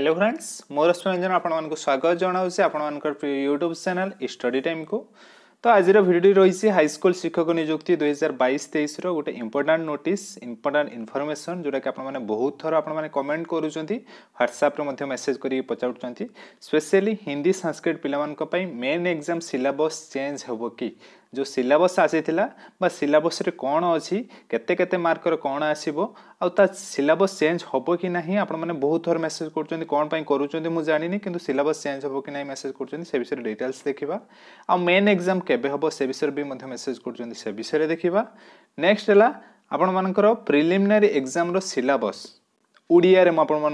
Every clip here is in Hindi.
हेलो फ्रेंड्स मोर रश्मिरंजन आपको स्वागत जनावि आपर यूट्यूब चैनल स्टडी टाइम को। तो आज भिडियो रही हाईस्कुल शिक्षक नियुक्ति 2022-23 रोटे इम्पोर्टाट नोटिस इम्पोर्टाट इनफर्मेसन जोटा कि आपने बहुत थर आपने कमेंट करुँच ह्वाट्सअप्रे मेसेज कर पचार स्पेशली हिंदी संस्कृत पाई मेन एग्जाम सिलेबस चेंज हो कि जो सिलेबस आसी सिलेबस रे कौन अच्छी केते मार्कर कौन आसो आ सिलेबस चेंज हम कि ना आप बहुत थर मेसेज कर कौन कर जानी कि सिलेबस चेंज हम कि ना मेसेज कर डिटेल्स देखा आ मेन एग्जाम केबे हबो से विषय भी मेसेज कर विषय देखा। नेक्स्ट है आपर प्रिलिमिनारी एग्जाम रो सिलेबस उड़िया रे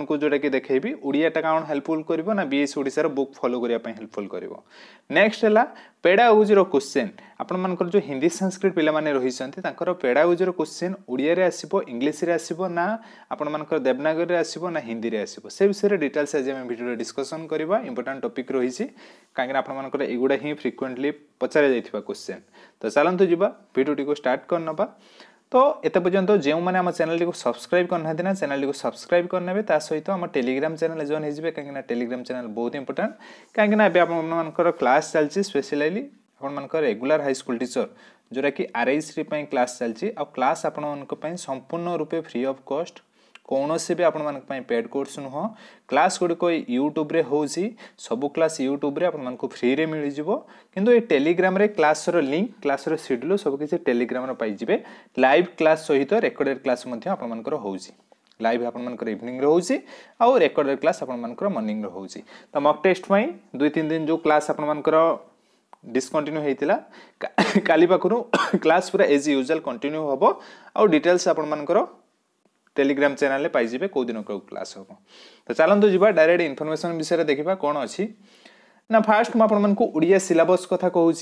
को जोटा कि देखी उड़ियाटा कौन हेल्पफुल करिवो ना बीएस ओडिसा बुक फॉलो करिया पय हेल्पफुल करिवो। नेक्स्ट है पेडागोजी रो क्वेश्चन आपण मानकर जो हिंदी संस्कृत पिला माने रहिसंती तांकर पेडागोजी रो क्वेश्चन उड़िया रे आसीबो इंग्लिश रे आसीबो ना आपण मानकर देवनागरी रे आसीबो ना हिंदी रे आसीबो से विषय रे डिटेल्स आज हम वीडियो रे डिस्कशन करबा। इंपोर्टेंट टॉपिक रहिसि काहे कि आपण मानकर एगुडा ही फ्रिक्वेंटली पचारे जायथिबा क्वेश्चन। तो चलंतु जिबा वीडियो टी को स्टार्ट करनबा। तो एत पर्यंत जो मैंने आम चैनल को सब्सक्राइब करना चैनल को सब्सक्राइब करने सहित आम टेलीग्राम चैनल जॉइन होते कहीं टेलीग्राम चैनल बहुत इंपोर्टेंट कहीं क्लास चलती स्पेशली आपर रेगुलर हाईस्कुल टीचर जोटा कि आरआईसी क्लास चलती आ क्लास आपण संपूर्ण रूपे फ्री ऑफ कॉस्ट कौन से भी आपण पेड कोर्स नुह क्लास गुड़िक यूट्यूब रे हो सबू क्लास यूट्यूब रे आपण को फ्री रे मिल जीवो किंतु ये टेलीग्राम रे क्लास रो लिंक क्लास रो शेड्यूल सब किसी टेलीग्राम रो पाई जीवे लाइव क्लास सहित रिकॉर्डेड क्लास मध्य आपण मानकर हो लाइव आपर इवनिंग रोचे आउ रिकॉर्डेड क्लास आपर मॉर्निंग रोचे। तो मॉक टेस्ट में 2-3 दिन जो क्लास आपर डिस्कंटिन्यू होता काली पाखु क्लास पूरा एज यूजुअल कंटिन्यू हम आउ डिटेल्स आपण मानकर टेलीग्राम चैनल ले पाई जीवे को दिन को क्लास हम। तो चलतु जीवा डायरेक्ट इनफॉरमेशन विषय देखा कौन अच्छी ना। फास्ट मुझे उड़िया सिलेबस कथा कहूँ।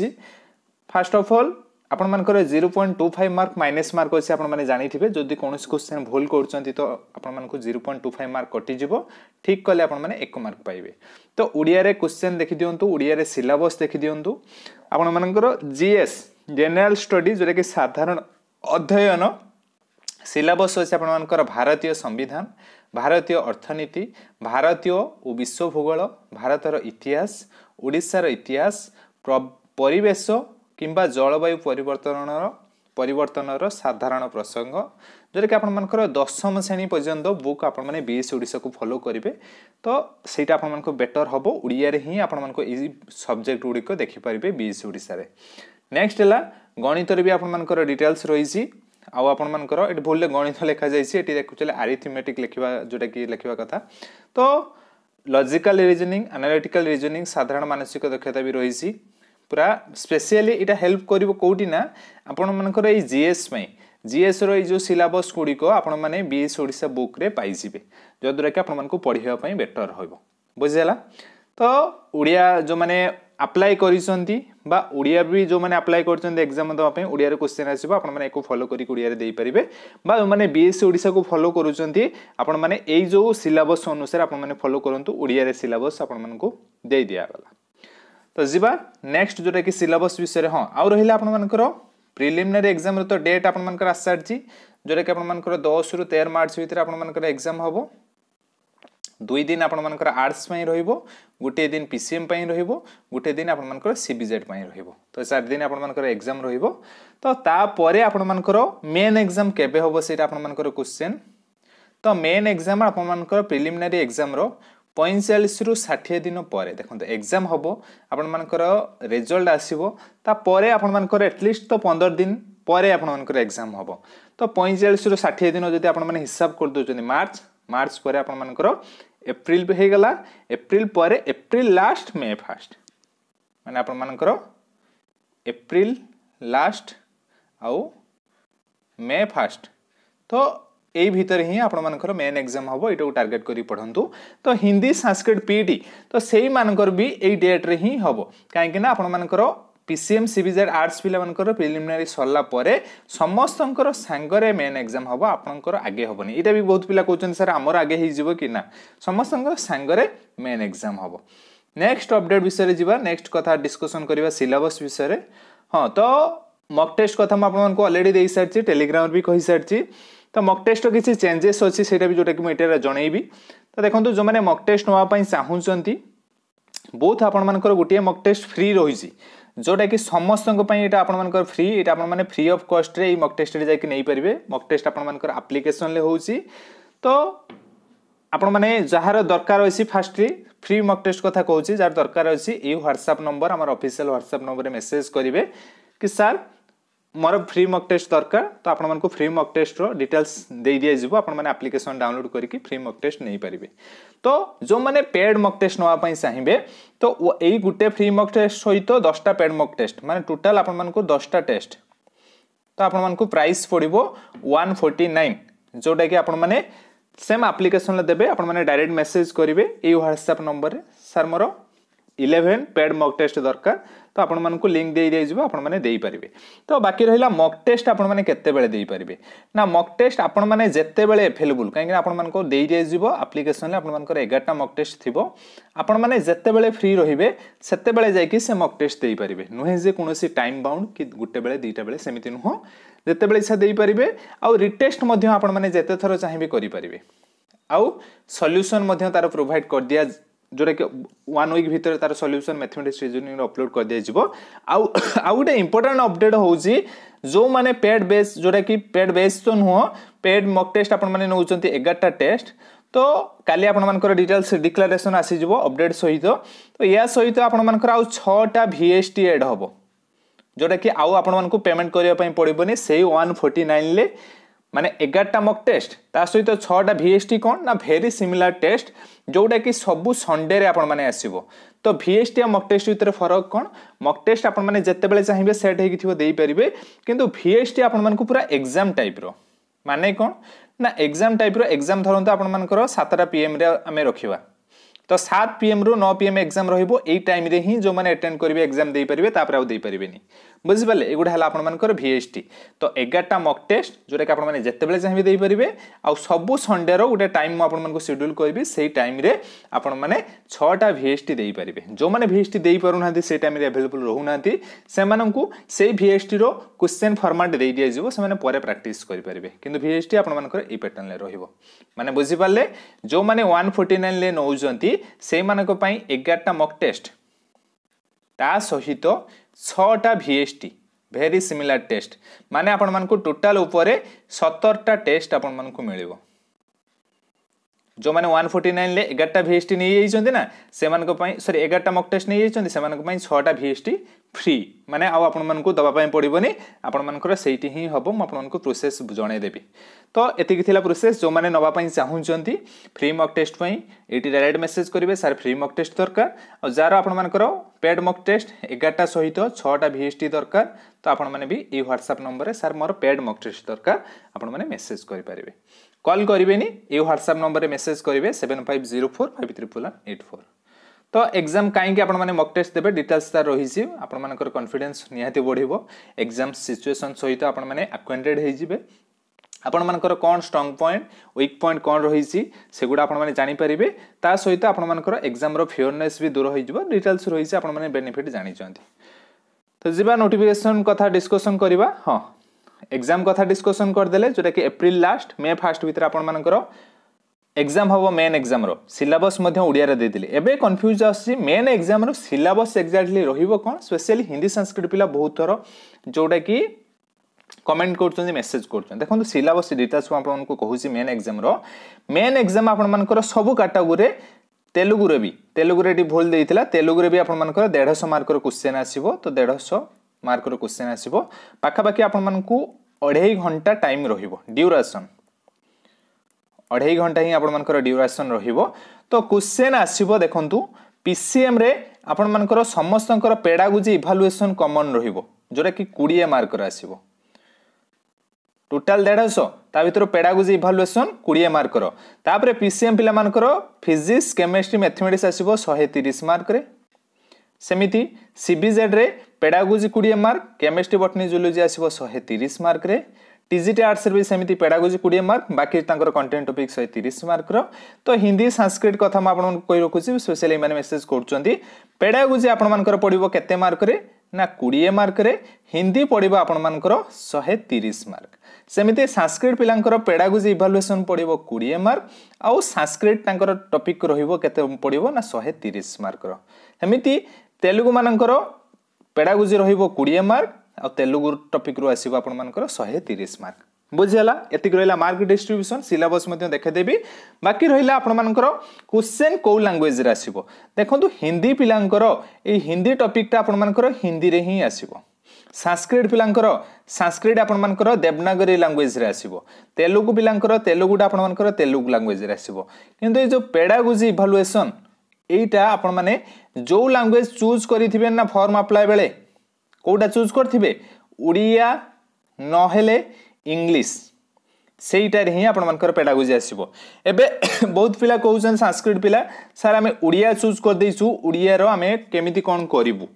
फास्ट ऑफ ऑल आपण मानकर 0.25 मार्क माइनस मार्क अच्छे आपने जानी थे जदि कौन क्वेश्चन भूल कर तो आपको 0.25 मार्क कटिव ठीक कले आपने 1 मार्क पाइबे। तो उड़िया रे क्वेश्चन देखी दिंतु उड़िया रे सिलेबस देखी दिंतु आपण मानकर जीएस जनरल स्टडी जोटा कि साधारण अध्ययन सिलेबस अच्छे आपर भारतीय संविधान भारतीय अर्थनीति भारतीय और विश्व भूगोल भारतर इतिहास ओडिशार इतिहास परिवेश किंबा जलवायु परिवर्तनर साधारण प्रसंग जोटा कि आपर 10वीं श्रेणी पर्यंत बुक आपने बीएस ओडिशा को फॉलो करेंगे। तो सहीटा आपको बेटर हम उड़िया रे ही आपन सब्जेक्ट गुड़िक देखिपारे बीएस ओडिशा रे। नेक्स्ट है गणित भी आपर डिटेल्स रही आउ आपर ये भूल गणित लिखा जाए एक्चुअली आरिथमेटिक लिखा जोटा कि लिखा कथा। तो लॉजिकल रीजनिंग एनालिटिकल रीजनिंग साधारण मानसिक दक्षता भी रही पूरा स्पेशली इटा हेल्प कर कोटी ना आपण मानकर ये जीएस में जीएस रो जो सिलेबस गुड़िक आपण माने बीएस ओडिशा बुक रे पाई जिबे जद्वारा कि आपण मानकु पढ़िया पई बेटर होइबो बुझिला। तो उड़िया जो माने अप्लाई करिसंती बा उड़िया भी जो मैंने अप्लाई कर एग्जाम दवाई उड़िया रे क्वेश्चन आसो आपने को फॉलो करी उड़िया रे दे परिबे बा जो मैंने बीएस ओडिशा को फॉलो करूछंती आपण माने एई जो सिलेबस अनुसार आपण माने फॉलो करंतु उड़िया रे सिलेबस आपण मन को दे दिया गला। तो जिबा नेक्स्ट जोटा कि सिलेबस विषय रे हां आ रहिला आपण मानकर प्रिलिमिनरी एग्जाम रो। तो डेट आपण मानकर आसारची जोटा कि आपण मानकर 10 रु 13 मार्च भीतर आपण मानकर एग्जाम हबो। 2 दिन आपण मानकर आर्ट्स पई रहिबो गोटे दिन पीसीएम पई रहिबो गोटे दिन आपण मानकर सीबीजेड पई रहिबो। तो 4 दिन आपण मानकर एग्जाम रहिबो। तो ता परे आपण मानकर मेन एग्जाम केबे होबो सेटा आपण मानकर क्वेश्चन। तो मेन एग्जाम आपण मानकर प्रिलिमिनरी एग्जाम रो 45 रु 60 दिन पर देखो एग्जाम होबो आपण मानकर रिजल्ट आसीबो ता परे आपण मानकर एटलीस्ट तो 15 दिन पर आपण मानकर एग्जाम होबो। तो 45 रु 60 दिन जदी आपण माने हिसाब कर दोचनी मार्च मार्च पर आपण मानकर एप्रिल हो गला एप्रिल पर एप्रिल लास्ट मे फास्ट माने आपण मानकर एप्रिल लास्ट आउ मे फास्ट तो यही भीतर ही आपण मानकर मेन एग्जाम हम ये टार्गेट करी पढ़ंतु। तो हिंदी संस्कृत पीटी तो सही मानकर भी यही डेट रे ही हम कहीं आपण मानकर पीसीएम सीबीजेड आर्ट्स पिला मानकर प्रिलिमिनरी सरला परे समस्तंकर सांगरे मेन एग्जाम हबो आपनकर आगे हबनी इटा भी बहुत पिला कहउछन सर हमर आगे हि जीवो कि ना समस्तंकर सांगरे मेन एग्जाम हबो। नेक्स्ट अपडेट विषय रे जीवा नेक्स्ट कथा डिस्कशन करबा सिलेबस विषय रे। हां तो मॉक टेस्ट कथा हम आपन को ऑलरेडी देई सारछि टेलीग्राम भी कहि सारछि। तो मॉक टेस्ट किसी चेंजेस अच्छी से जोटा कि मुझे जनईबी। तो देखो जो मैंने मॉक टेस्ट नाप चाहूँगी बहुत आपर गोटे मॉक टेस्ट फ्री रही जोटा कि समस्तों आपर फ्री ये आप फ्री ऑफ कॉस्ट रे मॉक टेस्ट जाके नहीं पारे। मॉक टेस्ट आपर आप्लिकेसन हो तो आपण मैंने जार दरकार अच्छी फास्ट फ्री मॉक टेस्ट कथा कहूँ जार दरकार अच्छी ये व्हाट्सएप नंबर आम ऑफिशियल व्हाट्सएप नंबर मेसेज करेंगे कि सर मोर फ्री मॉक टेस्ट दरकार तो आपण फ्री मॉक टेस्ट रो डिटेल्स दे दिज्व आपने एप्लिकेशन डाउनलोड करके फ्री मॉक टेस्ट नहीं पारे। तो जो मैंने पेड मॉक टेस्ट नाप चाहिए तो यही गोटे फ्री मॉक टेस्ट सहित 10टा पेड मॉक टेस्ट माने टोटल आपको 10टा टेस्ट तो आपको प्राइस पड़ो 149 जोटा कि आपण मैंने सेम आप्लिकेसन देवे आपने डायरेक्ट मेसेज करेंगे ये व्हाट्सएप नंबर सर मोर 11 पेड मॉक टेस्ट दरकार तो आपको लिंक दे दिज्व आपने। तो बाकी रहा मॉक टेस्ट आपतेबेपारे ना मॉक टेस्ट आपने जितेबले एभेलेबुल कहीं आपको दे दिज्व आप्लिकेसन आपर 11टा मॉक टेस्ट थी आपने जितेबले फ्री रे से मॉक टेस्ट दे पारे नुहे जे कौन टाइम बाउंड कि गोटे बेले दुईटा बेले सेमती नुह जितेबले इच्छा दे पारे आउ रिटेस्ट आपते थर चाहिए करेंगे आउ सल्यूसन तार प्रोवाइड कर दिया जोटा कि 1 वीक भितर तार सल्यूशन मैथमेटिक्स रिजनिंग अपलोड कर दिज्व। आउ गोटे इंपोर्टाट अपडेट हो जो माने पेड बेस जोटा कि पेड बेस तो नुह पेड मॉक टेस्ट आपने नौ 11टा टेस्ट तो काली आपनकर डिटेल्स डिक्लारेसन आसीज अपडेट सहित तो या सहित आपनकर आउ 6टा VST एड हम जोटा कि आउ आपको पेमेंट करने पड़ोनी से 149 माने 11टा मॉक टेस्ट ता सहित 6टा VST कौन ना भेरी सिमिलर टेस्ट जोटा कि सबू संडे रे आपण माने आसीबो। तो VST आ मॉक टेस्ट भितर फरक कौन मॉक टेस्ट आपण माने जेतेबेले चाहिए सेट होगी थी दे पारे किंतु VST आपण मानकु पूरा एग्जाम टाइप रो माने कौन ना एग्जाम टाइप रो एग्जाम धरंतु आपण मानकर 7PM रे आमे रखिबा तो 7PM रु 9PM एग्जाम रहिबो एई टाइम रे ही जो माने अटेंड करिवे एग्जाम दे पारिबे तापर आउ दे पारिबेनी बुझिबले एगुडा हला आपण मानकर VST। तो 11टा मॉक टेस्ट जोटा कि आपण माने जेतेबेले चाहिबे दे पारिबे आउ सबु संडे रो उडे टाइम म आपण मानको शेड्यूल करबी सेही टाइम रे आपण माने 6टा VST दे पारिबे जो माने VST दे परुनांती सेही टाइम रे अवेलेबल रहुनांती से माननकु सेही VST रो क्वेश्चन फॉर्मेट दे दिया जिवो से माने पारे प्रैक्टिस करि पारिबे किंतु VST आपण मानकर एई पैटर्न ले रहिबो माने बुझिबले जो माने 149 ले नौजंती से मानक पई 11टा मॉक टेस्ट ता सहित 6टा VST भेरी सिमिलर टेस्ट माने आपण मानकु टोटल ऊपर 17टा टेस्ट आपण मानकु मिलिबो जो माने 149 ले 11टा VST नहीं जाइछन ना से मानक पई सॉरी 11टा मॉक टेस्ट नहीं जाइछन से मानक पई 6टा VST फ्री माने आ आपण मानकु दबा पई पड़िबोनी आपण मानकर सेठी ही हबो म आपण मानकु प्रोसेस जणे देबी। तो एतिकि थिला प्रोसेस जो माने नबा पई चाहूचंती फ्री मॉक टेस्ट पई एटी डायरेक्ट मेसेज करिवे सर फ्री मॉक टेस्ट दरकार और जार आपण मानकर पेड मॉक टेस्ट 11टा सहित 6टा VST दरकार तो आपण माने भी ए व्हाट्सएप नंबर रे सर मोर पेड मॉक टेस्ट दरकार आपण माने मेसेज करि पारिबे कॉल करेंगे ये व्हाट्सएप नंबर में मेसेज करेंगे 7504531184। तो एग्जाम कहीं आपने मॉक टेस्ट देते डिटेल्स तार रही आपर कॉन्फिडेंस निहाती बढ़ एग्जाम सिचुएशन सहित आपने एक्वेंटेड हो आपनकर कौन स्ट्रॉन्ग पॉइंट वीक पॉइंट कौन रही सेगुड़ा आपने जानीपारे ता सहित आपनकर एग्जाम रो फेयरनेस भी दूर हो डिटेल्स रही आपने बेनिफिट जानते। तो जीवा नोटिफिकेशन कथा डिस्कसन करवा हाँ एग्जाम कथा डिस्कसन करदेले जोटा कि एप्रिल लास्ट मे फास्ट भितर आपण मानकर एग्जाम हम मेन एग्जाम रो सिलेबस मध्य ओडिया रे देदिले एबे कन्फ्यूज आसी मेन एग्जाम रो सिलेबस एक्जाक्टली रहिबो कोन स्पेशली हिंदी संस्कृत पिला बहुत थोर जोटा कि कमेंट करछन मेसेज करछन देखो सिलेबस डिटेल्स आपण को कहूसी मेन एग्जाम आपण मानकर सब कैटेगरी तेलुगु रे भी भूल देइतिला तेलुगु रे भी आपण मानकर 150 मार्क रो क्वेश्चन आसीबो तो 150 मार्क रो क्वेश्चन आसीबो पाखापाखी आपको 2.5 घंटा टाइम रहिबो ड्यूरेशन 2.5 घंटा ही आपर ड्यूरेशन रहिबो। तो क्वेश्चन आसीबो देखंतु PCM रे आपण मानकर समस्तंकर पेडागोजी इभालुएशन कॉमन रहिबो जोरा कि 20 मार्क रो आसीबो टोटल 150 ता भितर पेडागोजी इभालुएशन 20 मार्क रो तापरे PCM पिला मानकर फिजिक्स केमिस्ट्री मैथमेटिक्स आसीबो 130 मार्क रे सेमिति CBZ रे pedagogy 20 mark chemistry botany zoology आसीबो 130 मार्क रे TGT आर्ट्स रे सेमिति पेडागोजी 20 मार्क बाकी तांकर कंटेंट टॉपिक 130 मार्क रो। तो हिंदी संस्कृत कथा म आपन कोइ रखुची स्पेशली माने मेसेज करचोंती पेडागोजी आपन मानकर पडिबो केते मार्क रे ना 20 मार्क रे हिंदी पडिबो आपन मानकर 130 मार्क सेमती संस्कृत पिलांकर पेडागोजी इभालुएसन पड़ो 20 मार्क आउ संस्कृत टॉपिक रहिबो केते पड़ो ना 130 मार्क सेमती तेलुगु मानकर पेडागोजी रहिबो 20 मार्क आ तेलुगु टॉपिक रु आसीबो आपण मानकर 130 मार्क बुझेला एतिक रहिला मार्क डिस्ट्रीब्यूशन सिलेबस मध्ये देखेदेबी बाकी रहिला आपण मानकर क्वेश्चन को लैंग्वेज रे आसीबो देखंतु हिंदी पिलांकर ए हिंदी टॉपिक ता आपण मानकर हिंदी रे ही आसीबो संस्कृत पिलांकर संस्कृत आपण मानकर देवनागरी लैंग्वेज रे आसीबो तेलुगु पिलांकर तेलुगुडा आपण मानकर तेलुगु लैंग्वेज रे आसीबो किंतु ए जो पेडागोजी इवैल्यूएशन एटा आपण माने जो लैंग्वेज चूज करिथिबे ना फॉर्म अप्लाई बेले कोडा चूज करथिबे उड़िया नहेले इंग्लिश सेईटार ही आपण मानकर पेडागोजी आसीबो एबे बहुत पिला कहउछन संस्कृत पिला सर आमे उड़िया चूज कर देइछु उड़िया रो आमे केमिति कोन करिवु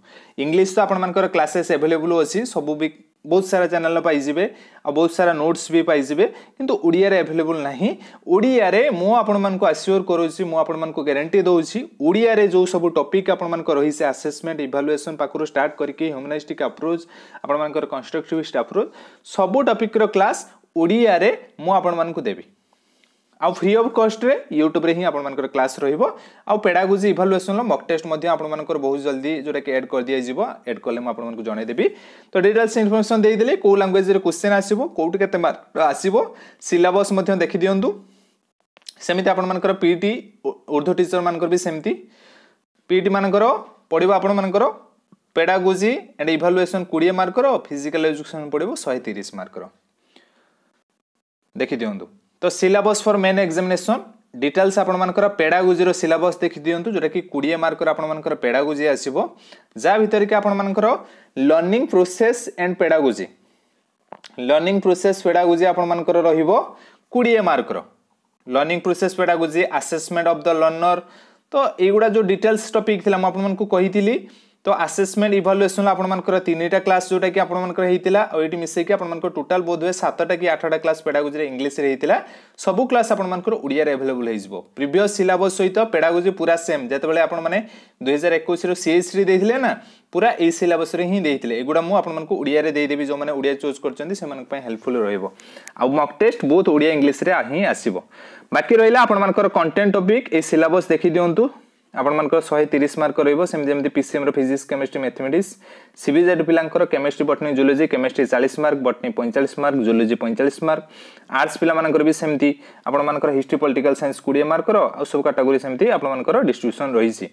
इंग्लिश तो आपण मानकर क्लासेस अवेलेबल होसी सब भी बहुत सारा चैनल पाई जिवे आ बहुत सारा नोट्स भी पाई जिवे किंतु उड़िया रे अवेलेबल नाही उड़िया रे मो आपण मानको अश्योर करूछि मो आपण मानको गारंटी दउछि उड़िया रे जो सब टॉपिक आपण मानको रही से असेसमेंट इवैल्यूएशन पाकरो स्टार्ट करके ह्यूमनिस्टिक अप्रोच आपण मानकर कंस्ट्रक्टिविस्ट अप्रोच सब टॉपिक रो क्लास उड़िया रे मो आपण मानको देबी आ फ्री ऑफ कॉस्ट रे YouTube रे ही आपण मानकर क्लास रहइबो आ पेडागोजी इवैल्यूएशन लो मॉक टेस्ट मध्ये आपण मानकर बहुत जल्दी जोटा के ऐड कर दिया जिवो ऐड करले म आपण मानकर जणाय देबी तो डिटेल्स इन्फॉर्मेशन देइ देले को लैंग्वेज रे क्वेश्चन आसीबो कोउट केते मार्क आसीबो सिलेबस मध्ये देखि दियंतु सेमिति आपण मानकर पीटी उर्दू टीचर मानकर भी सेमिति पीटी मानकर पढिबो आपण मानकर पेडागोजी एंड इवैल्यूएशन 20 मार्क करो फिजिकल एजुकेशन पढिबो 130 मार्क करो देखि दियंतु तो syllabus for main examination details आपण मानकर पेडागोजी रो सिलेबस देखि दियंतु जोटा कि 20 मार्क रो आपण मानकर पेडागोजी आसीबो जा भितर के आपण मानकर लर्निंग प्रोसेस एंड पेडागोजी आपण मानकर रहिबो 20 मार्क रो learning process pedagogy assessment of the learner तो एगुडा जो डिटेल्स टॉपिक थिला म आपण मानकू कहितिली तो असेसमेंट इवैल्यूएशन आपण मानकर तीनटा क्लास जोटा कि आपण मानकर हेतिला और एटी मिसे कि आपण मानकर टोटल बोधवे 7टा कि 8टा क्लास पेडागोजी रे इंग्लिश रे हेतिला सब क्लास आपण मानकर उड़िया रे अवेलेबल हेइजबो प्रीवियस सिलेबस सहित पेडागोजी पूरा सेम जेतेबेले आपण माने 2021 रो सीएचटी देथिले ना पूरा ए सिलेबस रे ही देथिले एगुडा मु आपण मानकर उड़िया रे देइ देबी जो माने उड़िया चूज करचंदी से मानक पय हेल्पफुल रहइबो आ मॉक टेस्ट बहुत उड़िया इंग्लिश रे आही आसीबो बाकी रहिला आपण मानकर कंटेंट टॉपिक ए सिलेबस देखि दियंतु आपण मानकर 130 मार्क रहइबो सेम जेमति पीसीएम रो फिजिक्स केमिस्ट्री मैथमेटिक्स सीबीजेड पिलांकर chemistry botany zoology chemistry 40 mark botany 45 mark zoology 45 mark arts पिला मानकर भी सेमति आपण मानकर हिस्ट्री पॉलिटिकल साइंस 20 मार्क रो आ सब कैटेगरी सेमति आपण मानकर डिस्ट्रीब्यूशन रहिसि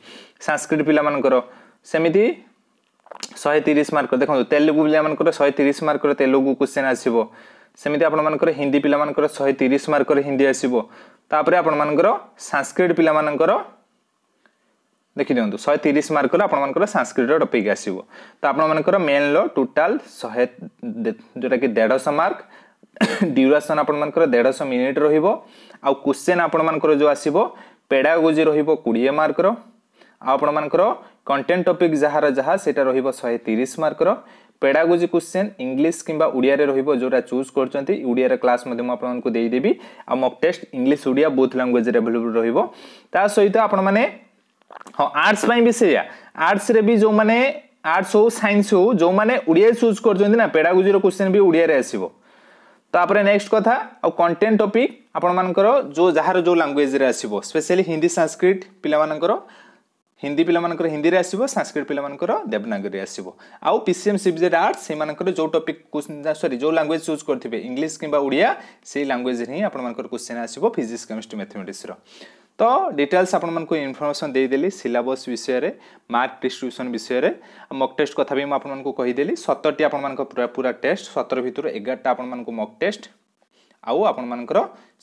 संस्कृत पिला मानकर सेमति 130 मार्क देखो तेलुगु पिला मानकर 130 मार्क रो तेलुगु क्वेश्चन आसीबो सेमति आपण मानकर हिंदी पिला मानकर 130 मार्क रो हिंदी आसीबो तापरे आपण मानकर संस्कृत पिला मानकर देखि दियंतु 130 मार्क रो आपण मानकर संस्कृत रो टॉपिक आसीबो तो आपण मानकर मेन लो टोटल 100 जोटा कि 150 मार्क ड्यूरेशन आपण मानकर 150 मिनिट रहिबो आ क्वेश्चन आपण मानकर जो आसीबो पेडागोजी रहिबो 20 मार्क रो आ आपण मानकर कंटेंट टॉपिक जहार जहा सेटा रहिबो 130 मार्क रो पेडागोजी क्वेश्चन इंग्लिश किबा उड़िया रे रहिबो जोरा चूज करचंती उड़िया रे क्लास मध्ये म आपण मानकर देई देबी आ mock test English Odia both language रे अवेलेबल रहिबो ता सहित आपण माने हां आर्ट्स पई भी सेया आर्ट्स रे भी जो माने आर्ट्स हो साइंस हो जो माने उड़िया चूज करजोंदी ना पेडागोजी रो क्वेश्चन भी उड़िया रे आसीबो तापरे नेक्स्ट कथा आ कंटेंट टॉपिक आपण मानकर जो जहार जो लैंग्वेज रे आसीबो स्पेशली हिंदी संस्कृत पिला मानकर हिंदी रे आसीबो संस्कृत पिला मानकर देवनागरी आसीबो आ पीसीएम सीबीजेड आर्ट्स से मानकर जो टॉपिक क्वेश्चन सॉरी जो लैंग्वेज चूज करथिबे इंग्लिश किबा उड़िया से लैंग्वेज रे ही आपण मानकर क्वेश्चन आसीबो फिजिक्स केमिस्ट्री मैथमेटिक्स रो तो डिटेल्स आपण मानको इन्फॉर्मेशन दे देली सिलेबस विषय रे मार्क डिस्ट्रीब्यूशन विषय रे मॉक टेस्ट कथा भी म आपण मानको कहि देली 17 टी आपण मानको पूरा पूरा टेस्ट 17 भितर 11 टा आपण मानको मॉक टेस्ट आउ आपण मानकर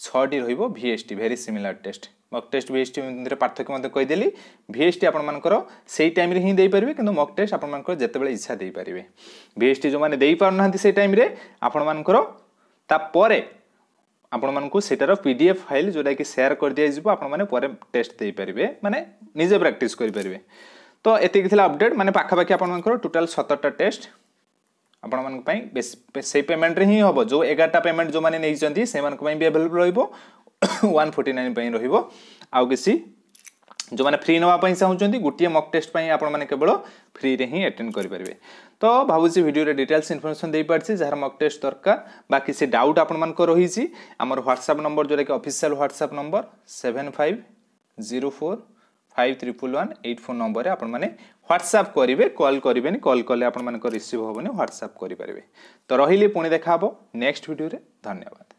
6 टी रहइबो VST very similar test mock test VST मध्ये पार्थक्य मध्ये कहि देली VST आपण मानकर सेही टाइम रे ही देई परिबे किंतु मॉक टेस्ट आपण मानकर जेतेबेले इच्छा देई परिबे VST जो माने देई पार नहांती सेही टाइम रे आपण मानकर ता परे आपण मानकू सेटार पीडीएफ फाइल जोटा कि शेयर कर दिया जिवो आपण माने परे टेस्ट देई परिबे माने निजे प्रैक्टिस करि परिबे तो एते किथिला अपडेट माने पाखा बाकी आपण मानकर टोटल 17 टा टेस्ट आपण मानन पई सेही पेमेंट रे ही होबो जो 11 टा पेमेंट जो माने नै जंती से मानन पई भी अवेलेबल रहइबो 149 पई रहइबो आ किसी जो मैंने फ्री नवा पई चाहूँ गोटे मॉक टेस्ट पई आपण माने केवल फ्री रे ही अटेंड करि परिबे। तो भावुची वीडियो रे डिटेल्स इनफॉरमेशन दे पारछि जहार मॉक टेस्ट दरकार बा किसी डाउट आपण मान को रही छी हमर व्हाट्सएप नंबर जोरे के ऑफिशियल व्हाट्सएप नंबर 7504531184 नंबर आपण माने व्हाट्सएप करिवे कॉल करिवेनी कॉल कले आपण मान को रिसीव होबनी व्हाट्सएप करि परिबे। तो रहिले पुणी देखा नेक्स्ट वीडियो रे धन्यवाद।